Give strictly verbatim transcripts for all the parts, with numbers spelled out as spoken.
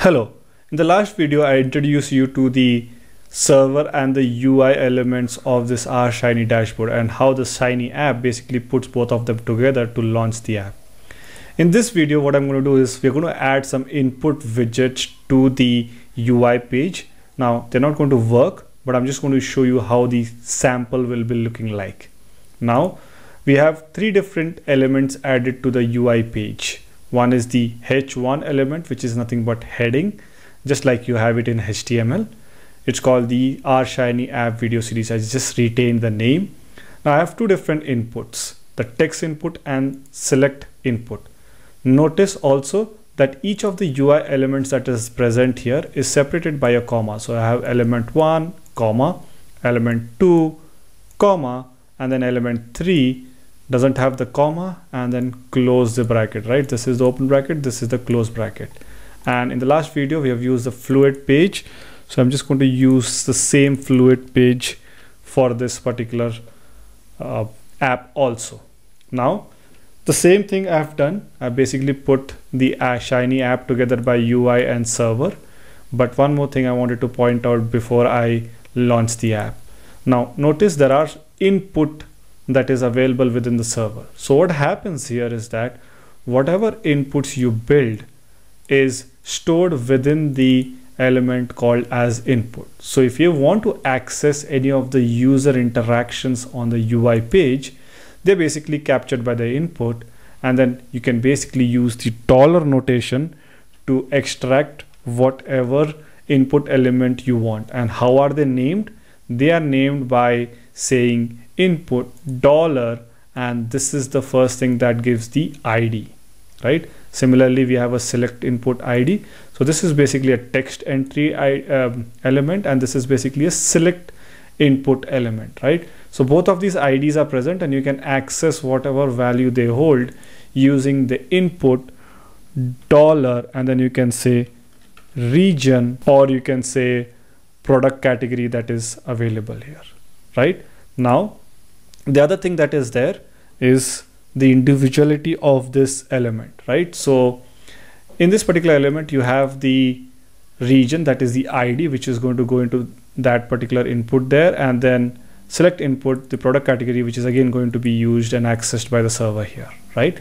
Hello, in the last video I introduced you to the server and the U I elements of this R Shiny dashboard and how the Shiny app basically puts both of them together to launch the app. In this video what I'm going to do is we're going to add some input widgets to the U I page. Now they're not going to work, but I'm just going to show you how the sample will be looking like. Now we have three different elements added to the U I page. One is the H one element, which is nothing but heading, just like you have it in H T M L. It's called the R Shiny app video series. I just retained the name. Now I have two different inputs, the text input and select input. Notice also that each of the U I elements that is present here is separated by a comma. So I have element one, comma, element two, comma, and then element three. Doesn't have the comma, and then close the bracket, right? This is the open bracket, this is the close bracket. And in the last video we have used the fluid page, so I'm just going to use the same fluid page for this particular uh, app also. Now the same thing I've done, I basically put the Shiny app together by U I and server, but one more thing I wanted to point out before I launch the app. Now notice there are input that is available within the server. So what happens here is that whatever inputs you build is stored within the element called as input. So if you want to access any of the user interactions on the U I page, they're basically captured by the input, and then you can basically use the dollar notation to extract whatever input element you want. And how are they named? They are named by saying input dollar, and this is the first thing that gives the I D, right? Similarly we have a select input I D. So this is basically a text entry I, um, element, and this is basically a select input element, right? So both of these I Ds are present, and you can access whatever value they hold using the input dollar, and then you can say region, or you can say product category that is available here, right? Now the other thing that is there is the individuality of this element, right? So in this particular element you have the region, that is the I D, which is going to go into that particular input there, and then select input, the product category, which is again going to be used and accessed by the server here, right?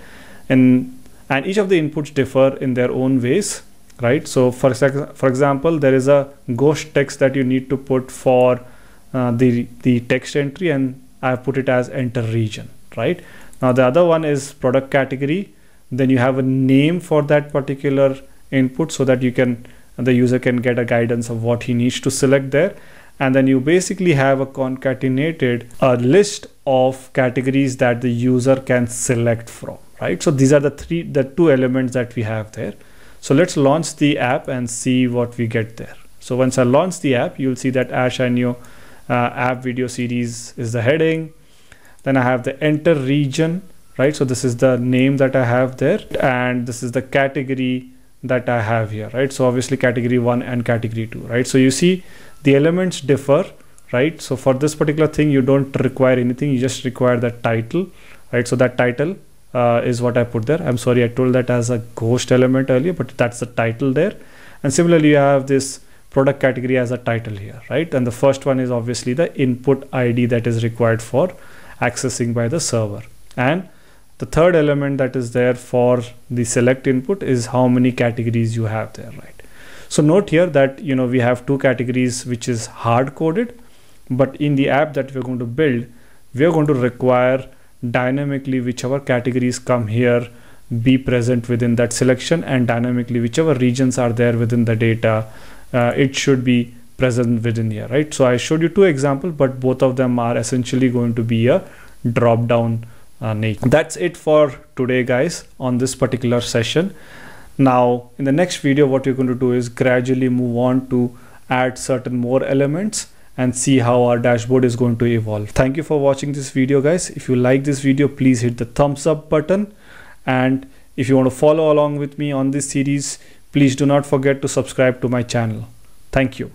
And and each of the inputs differ in their own ways, right? So for, for example, there is a ghost text that you need to put for Uh, the the text entry, and I have put it as enter region, right? Now the other one is product category. Then you have a name for that particular input so that you can the user can get a guidance of what he needs to select there. And then you basically have a concatenated a list of categories that the user can select from, right? So these are the three the two elements that we have there. So let's launch the app and see what we get there. So once I launch the app, you'll see that R Shiny Uh, app video series is the heading. Then I have the enter region, right? So this is the name that I have there, and this is the category that I have here, right? So obviously category one and category two, right? So you see the elements differ, right? So for this particular thing you don't require anything, you just require the title, right? So that title uh, is what I put there. I'm sorry, I told that as a ghost element earlier, but that's the title there. And similarly you have this product category as a title here, right? And the first one is obviously the input I D that is required for accessing by the server. And the third element that is there for the select input is how many categories you have there, right? So note here that, you know, we have two categories which is hard coded, but in the app that we're going to build, we're going to require dynamically whichever categories come here be present within that selection, and dynamically whichever regions are there within the data, Uh, it should be present within here, right? So I showed you two examples, but both of them are essentially going to be a drop down uh, nature. That's it for today, guys, on this particular session. Now in the next video what you're going to do is gradually move on to add certain more elements and see how our dashboard is going to evolve. Thank you for watching this video, guys. If you like this video, please hit the thumbs up button, and if you want to follow along with me on this series, please do not forget to subscribe to my channel. Thank you.